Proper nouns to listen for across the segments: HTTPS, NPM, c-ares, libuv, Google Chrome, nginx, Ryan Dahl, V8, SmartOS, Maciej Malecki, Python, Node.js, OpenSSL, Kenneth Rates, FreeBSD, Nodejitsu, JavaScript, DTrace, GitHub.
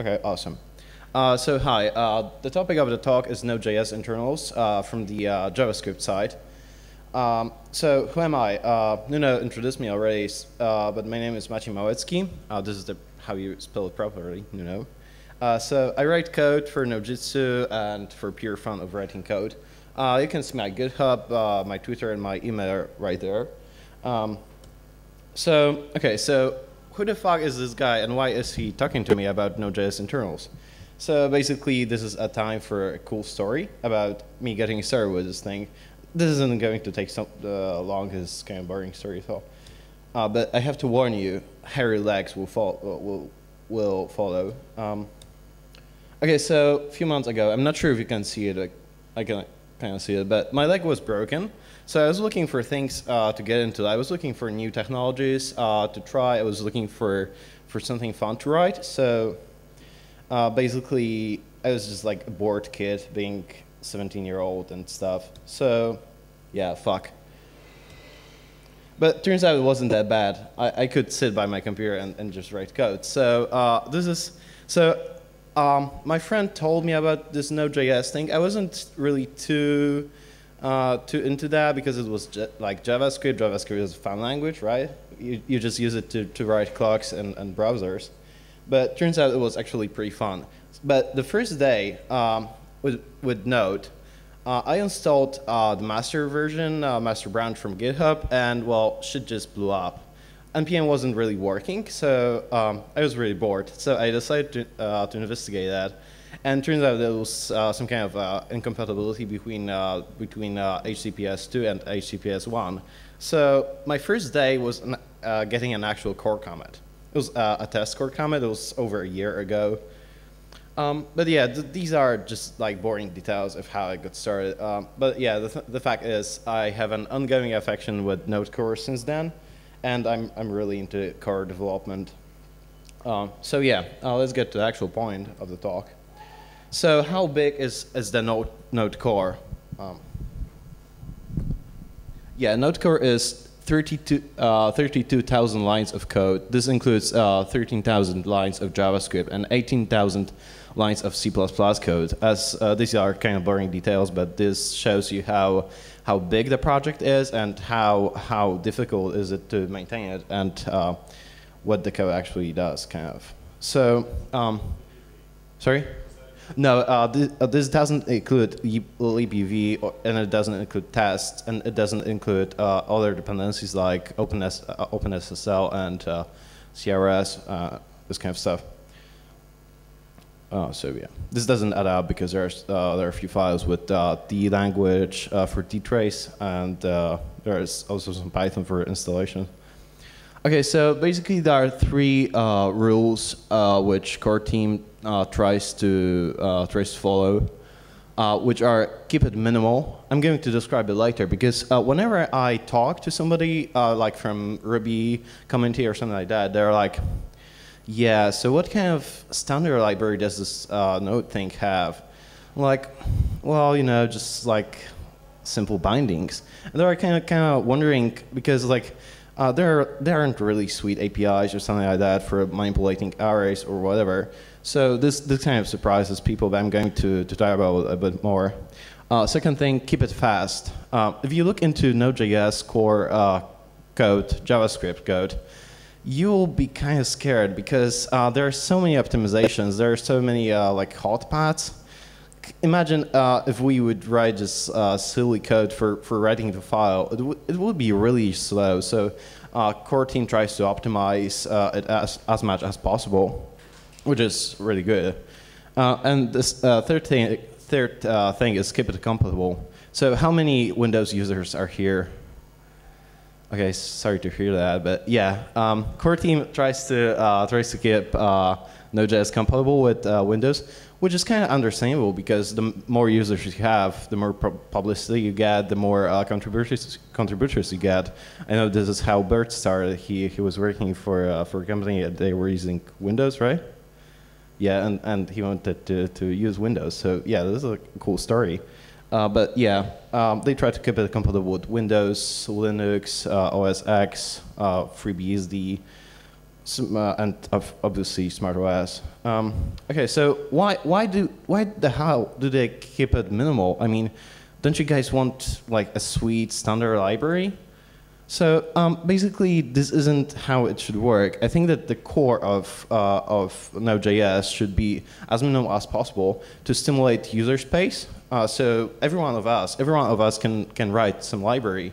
Okay, awesome. So hi, the topic of the talk is Node.js internals from the JavaScript side. So who am I? Nuno introduced me already, but my name is Maciej Malecki. This is how you spell it properly, Nuno. So I write code for Nodejitsu and for pure fun of writing code. You can see my GitHub, my Twitter, and my email right there. So who the fuck is this guy and why is he talking to me about Node.js internals? So basically this is a time for a cool story about me getting started with this thing. This isn't going to take long, it's kind of boring story at all. But I have to warn you, hairy legs will follow. Okay, so a few months ago, I'm not sure if you can see it, I can kind of see it, but my leg was broken. So I was looking for things to get into. I was looking for new technologies to try. I was looking for something fun to write. So basically, I was just like a bored kid being 17-year-old and stuff. So yeah, fuck. But turns out it wasn't that bad. I could sit by my computer and just write code. So my friend told me about this Node.js thing. I wasn't really too into that because it was like JavaScript. JavaScript is a fun language, right? You just use it to write clocks and browsers. But turns out it was actually pretty fun. But the first day with Node, I installed the master version, master branch from GitHub, and well, shit just blew up. NPM wasn't really working, so I was really bored. So I decided to investigate that, and turns out there was some kind of incompatibility between HTTPS 2 and HTTPS 1. So my first day was getting an actual core commit. It was a test core commit. It was over a year ago. But yeah, these are just like boring details of how I got started. But yeah, the fact is I have an ongoing affection with Node core since then, and I'm really into core development. So yeah, let's get to the actual point of the talk. So how big is the Node core? Yeah, Node core is 32,000 lines of code. This includes 13,000 lines of JavaScript and 18,000 lines of C++ code. As these are kind of boring details, but this shows you how big the project is and how difficult is it to maintain it and what the code actually does, kind of. So, sorry? No, this doesn't include libuv, and it doesn't include tests, and it doesn't include other dependencies like OpenSSL and c-ares, this kind of stuff. So yeah, this doesn't add up because there are a few files with D language for DTrace, and there is also some Python for installation. Okay, so basically there are three rules which core team tries to follow, which are keep it minimal. I'm going to describe it later because whenever I talk to somebody like from Ruby community or something like that, they're like, yeah, so what kind of standard library does this Node thing have? I'm like, well, you know, just like simple bindings. And they're kind of wondering because like there aren't really sweet APIs or something like that for manipulating arrays or whatever. So this kind of surprises people, but I'm going to talk about it a bit more. Second thing, keep it fast. If you look into Node.js core code, JavaScript code, you'll be kind of scared because there are so many optimizations. There are so many like hot paths. Imagine if we would write this silly code for writing the file. It would be really slow. So core team tries to optimize it as much as possible, which is really good. And this third thing is keep it compatible. So how many Windows users are here? Okay, sorry to hear that, but yeah, core team tries to keep Node.js compatible with Windows, which is kind of understandable because the more users you have, the more publicity you get, the more contributors you get. I know this is how Bert started. He was working for a company and they were using Windows, right? Yeah, and he wanted to use Windows. So yeah, this is a cool story. But yeah, they try to keep it compatible with Windows, Linux, OS X, FreeBSD, and obviously SmartOS. Okay, so why the hell do they keep it minimal? I mean, don't you guys want like a sweet standard library? So basically, this isn't how it should work. I think that the core of Node.js should be as minimal as possible to stimulate user space. So every one of us can write some library.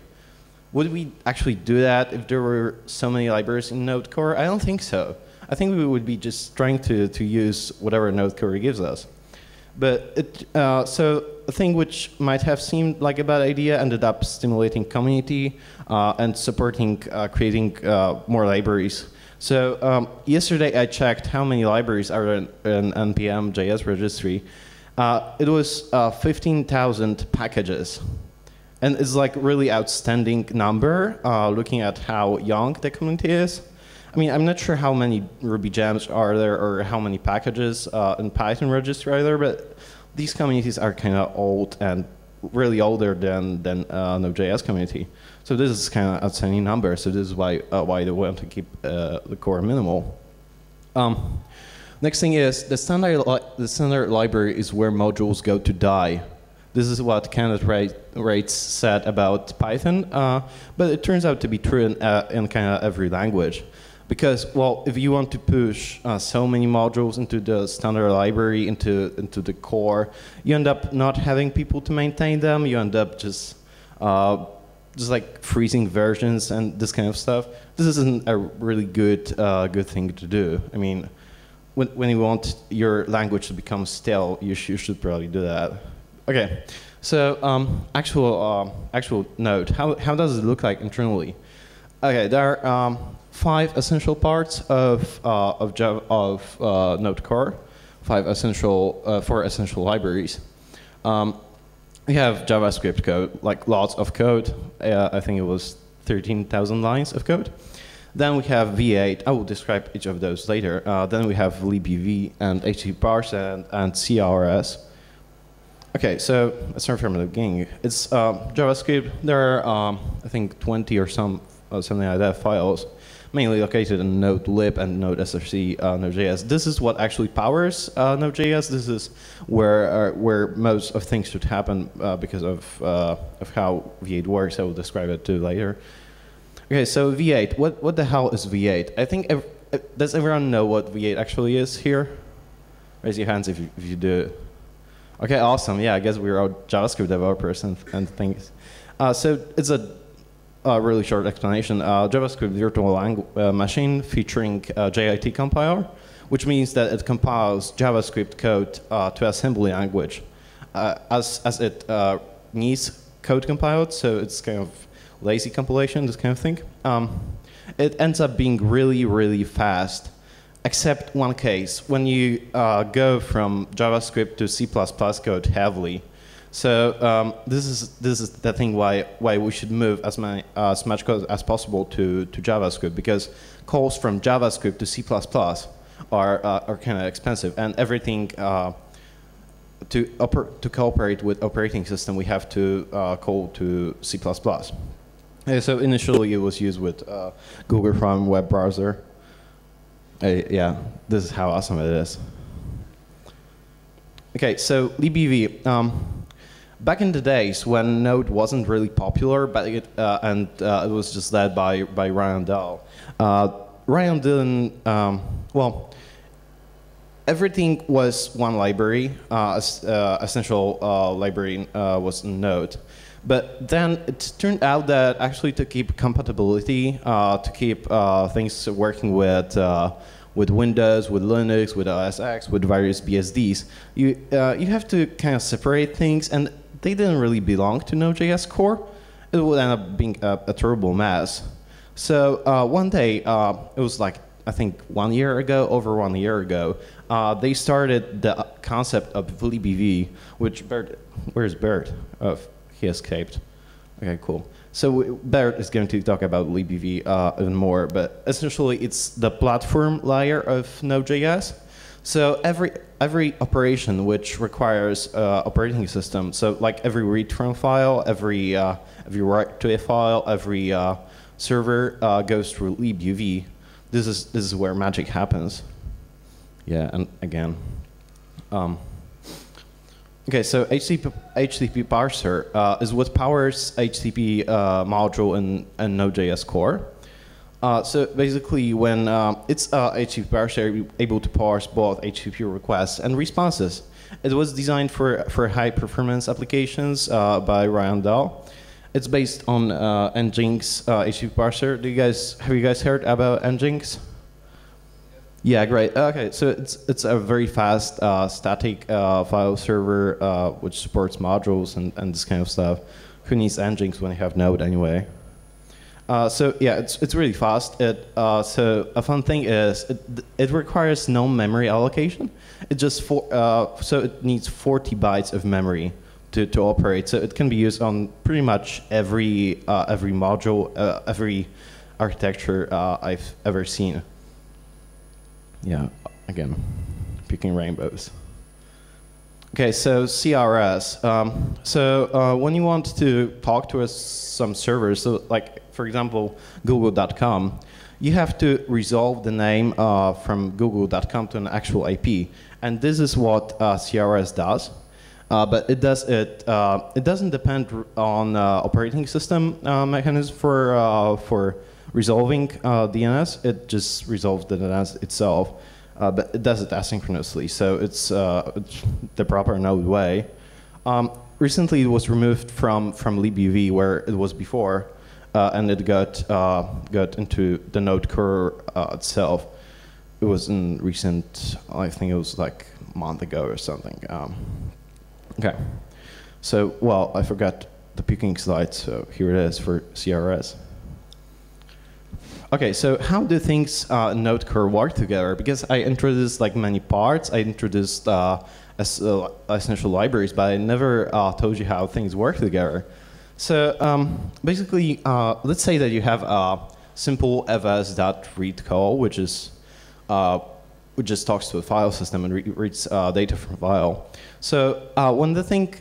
Would we actually do that if there were so many libraries in Node core? I don't think so. I think we would be just trying to use whatever Node core gives us. But it, so a thing which might have seemed like a bad idea ended up stimulating community and supporting creating more libraries. So yesterday I checked how many libraries are in NPM JS registry. It was 15,000 packages. And it's like really outstanding number looking at how young the community is. I mean, I'm not sure how many Ruby gems are there or how many packages in Python registry are there, but these communities are kind of old and really older than Node.js community. So this is kind of outstanding number. So this is why they want to keep the core minimal. Next thing is the standard library is where modules go to die. This is what Kenneth Rates said about Python, but it turns out to be true in kind of every language. Because, well, if you want to push so many modules into the standard library, into the core, you end up not having people to maintain them. You end up just like freezing versions and this kind of stuff. This isn't a really good thing to do. I mean, when you want your language to become stale, you should probably do that. Okay, so actual Node. How does it look like internally? Okay, there are 5 essential parts of Node Core, 4 essential libraries. We have JavaScript code, like lots of code. I think it was 13,000 lines of code. Then we have V8. I will describe each of those later. Then we have libuv and HTTPS and c-ares. Okay, so let's start from the beginning. It's JavaScript. There are, I think, 20 or something like that files, mainly located in Node lib and Node src, Node.js. This is what actually powers Node.js. This is where most of things should happen because of how V8 works. I will describe it too later. Okay, so V8. What the hell is V8? I think does everyone know what V8 actually is here? Raise your hands if you do. Okay, awesome. Yeah, I guess we're all JavaScript developers and things. So it's a really short explanation. JavaScript virtual machine featuring JIT compiler, which means that it compiles JavaScript code to assembly language as it needs code compiled. So it's kind of lazy compilation, this kind of thing. It ends up being really, really fast. Except one case, when you go from JavaScript to C++ code heavily. So this is the thing why we should move as much code as possible to JavaScript, because calls from JavaScript to C++ are kind of expensive, and everything to cooperate with operating system we have to call to C++. So initially it was used with Google Chrome web browser. Yeah, this is how awesome it is. Okay, so libuv. Back in the days when Node wasn't really popular, but it was just led by Ryan Dahl. Ryan didn't. Well, everything was one library. Essential library was Node. But then it turned out that actually to keep compatibility, to keep things working with Windows, with Linux, with OS X, with various BSDs, you have to kind of separate things, and they didn't really belong to Node.js core. It would end up being a terrible mess. So one day, it was like, I think over one year ago, they started the concept of libuv, which Bert, where's Bert? Oh, he escaped. Okay, cool. So Bert is going to talk about libuv even more, but essentially it's the platform layer of Node.js. So every operation which requires operating system, so like every read from file, every write to a file, every server goes through libuv. this is where magic happens. Yeah, and again. Okay, so HTTP parser is what powers HTTP module and Node.js core. So basically, when it's HTTP parser, you're able to parse both HTTP requests and responses. It was designed for high performance applications by Ryan Dahl. It's based on nginx HTTP parser. Have you guys heard about nginx? Yeah, great. Okay, so it's a very fast static file server which supports modules and this kind of stuff. Who needs nginx when you have Node anyway? So yeah, it's really fast. So a fun thing is it requires no memory allocation. It just so it needs 40 bytes of memory to operate. So it can be used on pretty much every module, every architecture I've ever seen. Yeah, again, picking rainbows. Okay, so c-ares. So when you want to talk to some servers, so like for example, google.com, you have to resolve the name from google.com to an actual IP. And this is what c-ares does. But it doesn't depend on operating system mechanism for resolving DNS, it just resolves the DNS itself, but it does it asynchronously, so it's the proper Node way. Recently, it was removed from libuv, where it was before, and it got into the Node core itself. It was in recent, I think it was like a month ago or something. Okay, so well, I forgot the picking slide, so here it is for c-ares. Okay, so how do things Node core work together? Because I introduced like many parts, I introduced essential libraries, but I never told you how things work together. So basically, let's say that you have a simple fs.read call, which just talks to a file system and reads data from a file. So when the thing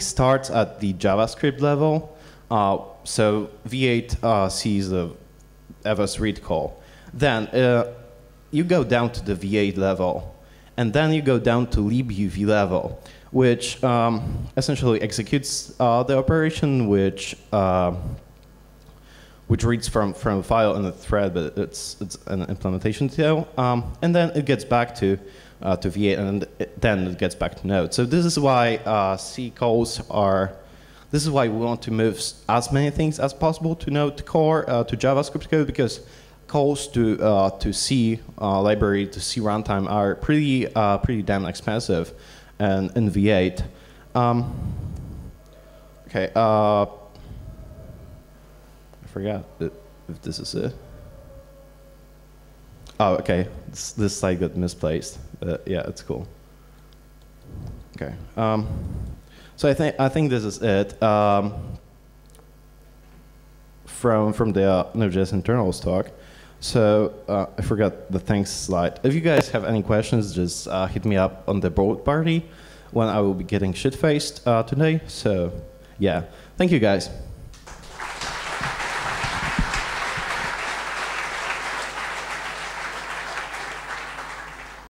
starts at the JavaScript level, so V8 sees the fs read call. Then you go down to the V8 level, and then you go down to libuv level, which essentially executes the operation, which reads from a file in a thread, but it's an implementation tail, and then it gets back to V8, and then it gets back to Node. So this is why C calls are. This is why we want to move as many things as possible to Node core, to JavaScript code, because calls to C library, to C runtime are pretty damn expensive, and in V8. Okay, I forgot if this is it. Oh, okay, this slide got misplaced. Yeah, it's cool. Okay. So I think this is it from the Node.js internals talk. So I forgot the thanks slide. If you guys have any questions, just hit me up on the board party when I will be getting shit-faced today. So yeah, thank you guys.